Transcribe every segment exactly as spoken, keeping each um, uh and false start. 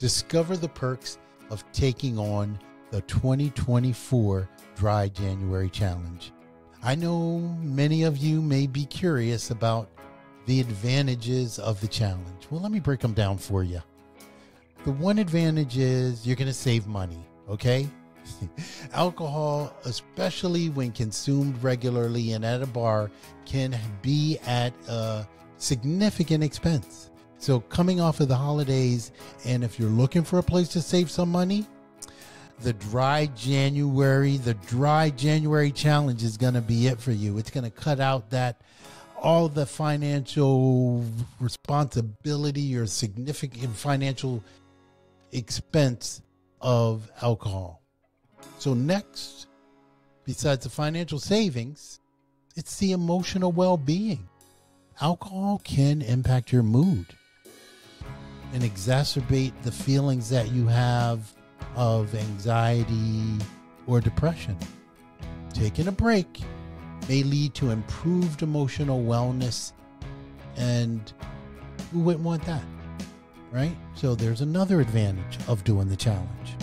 Discover the perks of taking on the twenty twenty-four Dry January Challenge. I know many of you may be curious about the advantages of the challenge. Well, let me break them down for you. The one advantage is you're going to save money, okay? Alcohol, especially when consumed regularly and at a bar, can be at a significant expense. So coming off of the holidays, and if you're looking for a place to save some money, the Dry January, the Dry January Challenge is going to be it for you. It's going to cut out that all the financial responsibility or significant financial expense of alcohol. So next, besides the financial savings, it's the emotional well-being. Alcohol can impact your mood and exacerbate the feelings that you have of anxiety or depression. Taking a break may lead to improved emotional wellness, and who wouldn't want that, right? So there's another advantage of doing the challenge.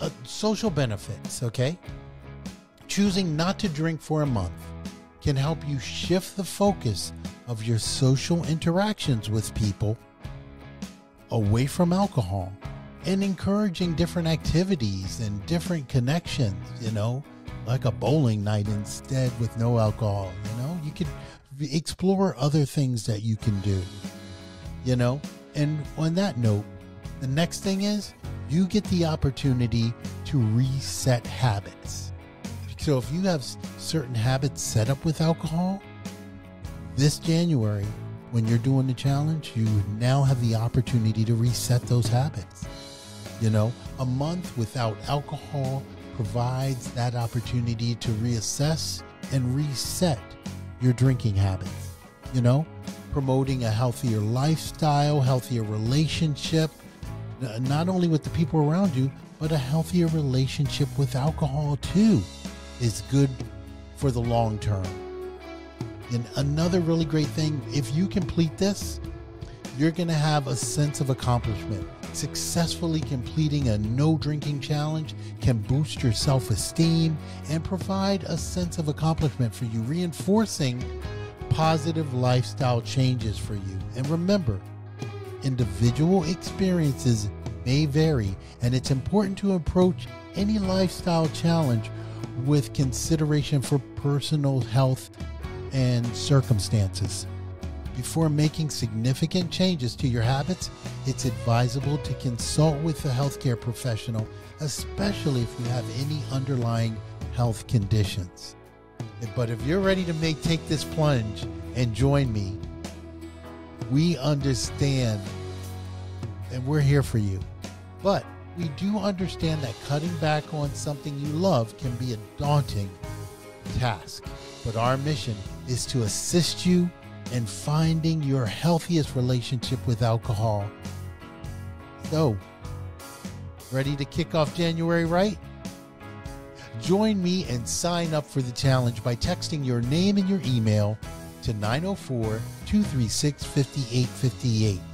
Uh, social benefits, okay? Choosing not to drink for a month can help you shift the focus of your social interactions with people away from alcohol and encouraging different activities and different connections, you know, like a bowling night instead with no alcohol. You know, you could explore other things that you can do, you know. And on that note, the next thing is you get the opportunity to reset habits. So if you have certain habits set up with alcohol, this January, when you're doing the challenge, you now have the opportunity to reset those habits. You know, a month without alcohol provides that opportunity to reassess and reset your drinking habits, you know, promoting a healthier lifestyle, healthier relationship, not only with the people around you, but a healthier relationship with alcohol too is good for the long term. And another really great thing, if you complete this, you're going to have a sense of accomplishment. Successfully completing a no-drinking challenge can boost your self-esteem and provide a sense of accomplishment for you, reinforcing positive lifestyle changes for you. And remember, individual experiences may vary, and it's important to approach any lifestyle challenge with consideration for personal health and circumstances. Before making significant changes to your habits, it's advisable to consult with a healthcare professional, especially if you have any underlying health conditions. But if you're ready to make take this plunge and join me, we understand and we're here for you. But we do understand that cutting back on something you love can be a daunting task. But our mission is to assist you and finding your healthiest relationship with alcohol. So, ready to kick off January, right? Join me and sign up for the challenge by texting your name and your email to nine oh four, two three six, five eight five eight.